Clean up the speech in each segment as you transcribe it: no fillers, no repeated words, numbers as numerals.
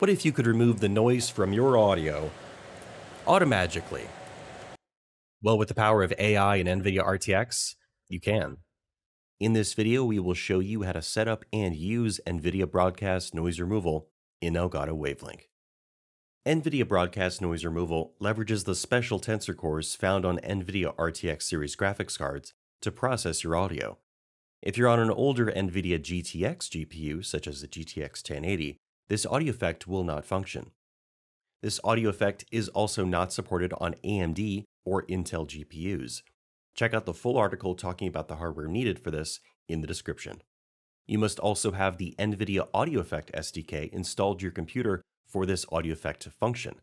What if you could remove the noise from your audio automatically? Well, with the power of AI and NVIDIA RTX, you can. In this video, we will show you how to set up and use NVIDIA Broadcast Noise Removal in Elgato Wave Link. NVIDIA Broadcast Noise Removal leverages the special Tensor Cores found on NVIDIA RTX series graphics cards to process your audio. If you're on an older NVIDIA GTX GPU, such as the GTX 1080, this audio effect will not function. This audio effect is also not supported on AMD or Intel GPUs. Check out the full article talking about the hardware needed for this in the description. You must also have the NVIDIA Audio Effect SDK installed to your computer for this audio effect to function.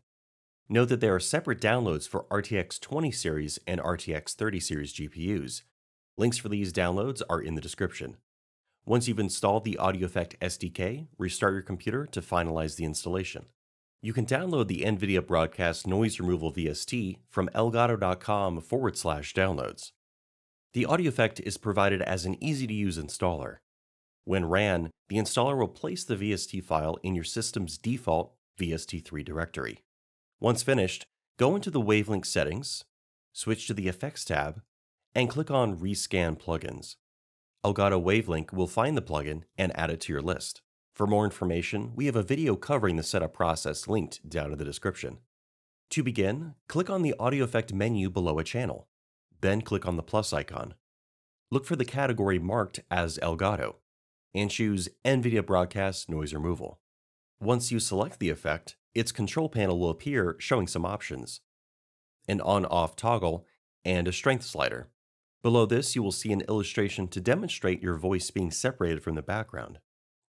Note that there are separate downloads for RTX 20 series and RTX 30 series GPUs. Links for these downloads are in the description. Once you've installed the Audio Effect SDK, restart your computer to finalize the installation. You can download the NVIDIA Broadcast Noise Removal VST from elgato.com/downloads. The audio effect is provided as an easy-to-use installer. When ran, the installer will place the VST file in your system's default VST3 directory. Once finished, go into the Wave Link settings, switch to the Effects tab, and click on Rescan Plugins. Elgato Wave Link will find the plugin and add it to your list. For more information, we have a video covering the setup process linked down in the description. To begin, click on the Audio Effect menu below a channel, then click on the plus icon. Look for the category marked as Elgato, and choose NVIDIA Broadcast Noise Removal. Once you select the effect, its control panel will appear showing some options, an on-off toggle, and a strength slider. Below this, you will see an illustration to demonstrate your voice being separated from the background.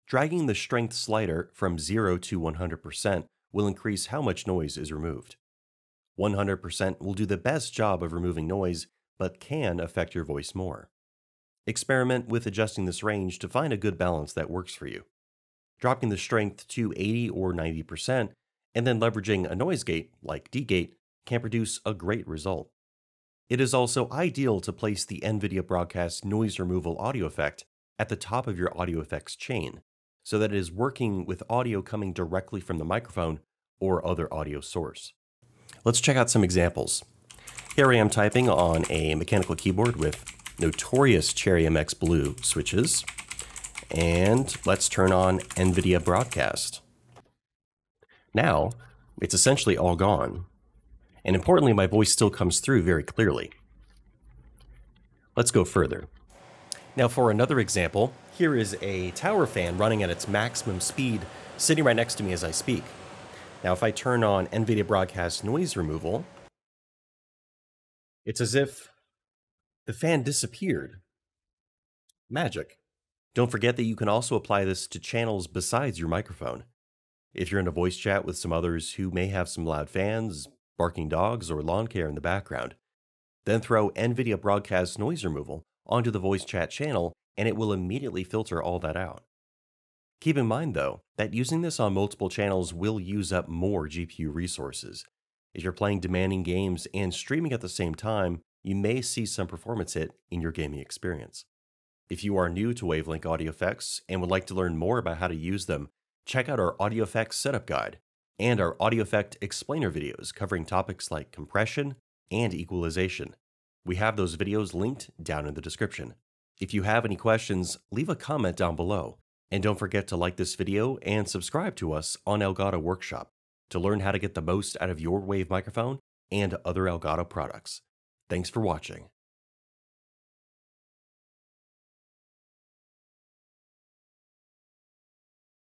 Dragging the strength slider from 0 to 100% will increase how much noise is removed. 100% will do the best job of removing noise, but can affect your voice more. Experiment with adjusting this range to find a good balance that works for you. Dropping the strength to 80 or 90% and then leveraging a noise gate, like D-Gate, can produce a great result. It is also ideal to place the NVIDIA Broadcast Noise Removal audio effect at the top of your audio effects chain, so that it is working with audio coming directly from the microphone or other audio source. Let's check out some examples. Here I am typing on a mechanical keyboard with notorious Cherry MX Blue switches, and let's turn on NVIDIA Broadcast. Now, it's essentially all gone, and importantly, my voice still comes through very clearly. Let's go further. Now for another example, here is a tower fan running at its maximum speed, sitting right next to me as I speak. Now if I turn on NVIDIA Broadcast Noise Removal, it's as if the fan disappeared. Magic. Don't forget that you can also apply this to channels besides your microphone. If you're in a voice chat with some others who may have some loud fans, barking dogs, or lawn care in the background, then throw NVIDIA Broadcast Noise Removal onto the voice chat channel, and it will immediately filter all that out. Keep in mind, though, that using this on multiple channels will use up more GPU resources. If you're playing demanding games and streaming at the same time, you may see some performance hit in your gaming experience. If you are new to Wave Link audio effects and would like to learn more about how to use them, check out our audio effects setup guide and our audio effect explainer videos covering topics like compression and equalization. We have those videos linked down in the description. If you have any questions, leave a comment down below. And don't forget to like this video and subscribe to us on Elgato Workshop to learn how to get the most out of your Wave microphone and other Elgato products. Thanks for watching.